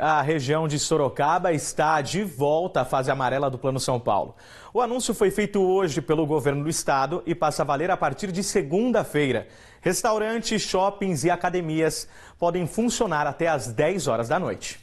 A região de Sorocaba está de volta à fase amarela do Plano São Paulo. O anúncio foi feito hoje pelo governo do estado e passa a valer a partir de segunda-feira. Restaurantes, shoppings e academias podem funcionar até às 10 horas da noite.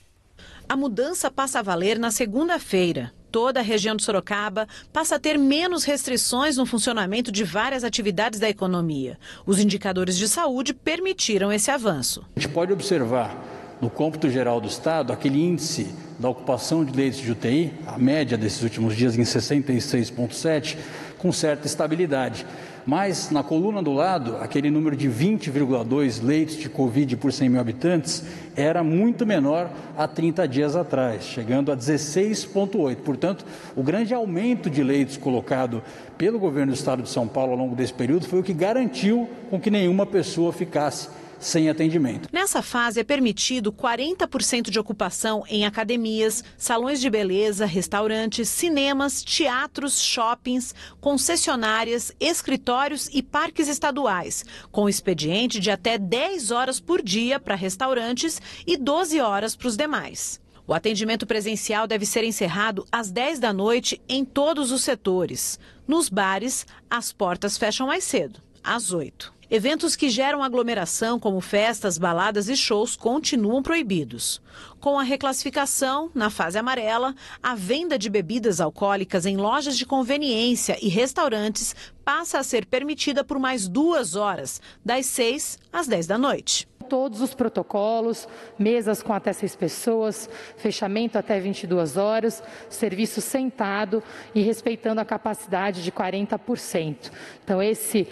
A mudança passa a valer na segunda-feira. Toda a região de Sorocaba passa a ter menos restrições no funcionamento de várias atividades da economia. Os indicadores de saúde permitiram esse avanço. A gente pode observar, no cômputo geral do estado, aquele índice da ocupação de leitos de UTI, a média desses últimos dias em 66,7, com certa estabilidade. Mas, na coluna do lado, aquele número de 20,2 leitos de Covid por 100 mil habitantes era muito menor há 30 dias atrás, chegando a 16,8. Portanto, o grande aumento de leitos colocado pelo governo do estado de São Paulo ao longo desse período foi o que garantiu com que nenhuma pessoa ficasse sem atendimento. Nessa fase é permitido 40% de ocupação em academias, salões de beleza, restaurantes, cinemas, teatros, shoppings, concessionárias, escritórios e parques estaduais, com expediente de até 10 horas por dia para restaurantes e 12 horas para os demais. O atendimento presencial deve ser encerrado às 10 da noite em todos os setores. Nos bares, as portas fecham mais cedo, às 8. Eventos que geram aglomeração, como festas, baladas e shows, continuam proibidos. Com a reclassificação, na fase amarela, a venda de bebidas alcoólicas em lojas de conveniência e restaurantes passa a ser permitida por mais 2 horas, das 6 às 10 da noite. Todos os protocolos, mesas com até 6 pessoas, fechamento até 22 horas, serviço sentado e respeitando a capacidade de 40%. Então esse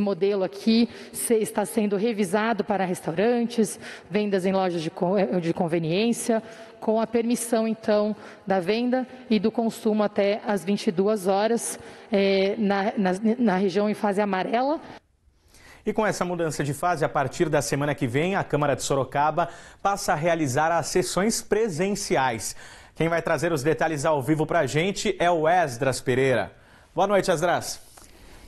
modelo aqui está sendo revisado para restaurantes, vendas em lojas de conveniência, com a permissão então da venda e do consumo até as 22 horas na região em fase amarela. E com essa mudança de fase, a partir da semana que vem, a Câmara de Sorocaba passa a realizar as sessões presenciais. Quem vai trazer os detalhes ao vivo para a gente é o Esdras Pereira. Boa noite, Esdras.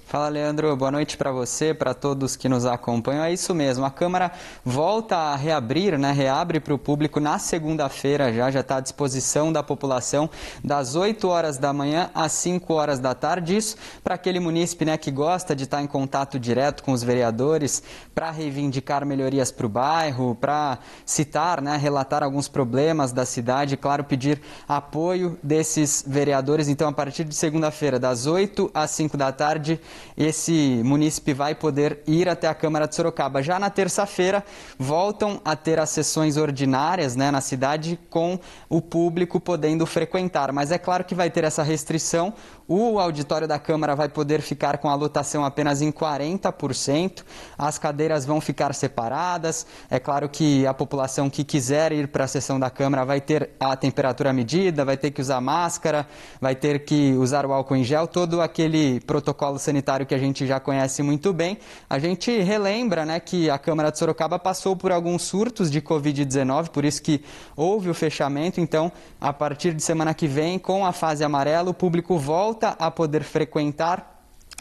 Fala, Leandro. Boa noite para você, para todos que nos acompanham. É isso mesmo, a Câmara volta a reabrir, reabre para o público na segunda-feira, já está à disposição da população das 8 horas da manhã às 5 horas da tarde. Isso para aquele munícipe que gosta de estar em contato direto com os vereadores para reivindicar melhorias para o bairro, para citar, relatar alguns problemas da cidade, claro, pedir apoio desses vereadores. Então, a partir de segunda-feira, das 8 às 5 da tarde, esse munícipe vai poder ir até a Câmara de Sorocaba. Já na terça-feira, voltam a ter as sessões ordinárias na cidade, com o público podendo frequentar. Mas é claro que vai ter essa restrição. O auditório da Câmara vai poder ficar com a lotação apenas em 40%. As cadeiras vão ficar separadas. É claro que a população que quiser ir para a sessão da Câmara vai ter a temperatura medida, vai ter que usar máscara, vai ter que usar o álcool em gel, todo aquele protocolo sanitário que a gente já conhece muito bem. A gente relembra que a Câmara de Sorocaba passou por alguns surtos de Covid-19, por isso que houve o fechamento. Então, a partir de semana que vem, com a fase amarela, o público volta a poder frequentar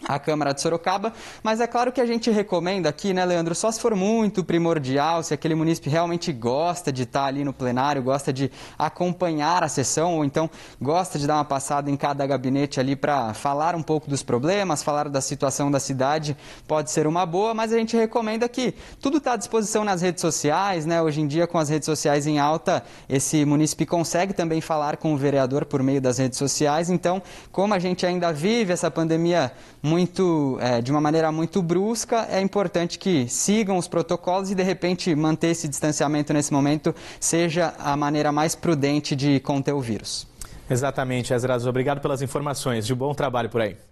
a Câmara de Sorocaba, mas é claro que a gente recomenda aqui, Leandro, só se for muito primordial, se aquele munícipe realmente gosta de estar ali no plenário, gosta de acompanhar a sessão, ou então gosta de dar uma passada em cada gabinete ali para falar um pouco dos problemas, falar da situação da cidade, pode ser uma boa, mas a gente recomenda que tudo está à disposição nas redes sociais, Hoje em dia, com as redes sociais em alta, esse munícipe consegue também falar com o vereador por meio das redes sociais. Então, como a gente ainda vive essa pandemia de uma maneira muito brusca, é importante que sigam os protocolos e, de repente, manter esse distanciamento nesse momento seja a maneira mais prudente de conter o vírus. Exatamente, Esdras. Obrigado pelas informações. De bom trabalho por aí.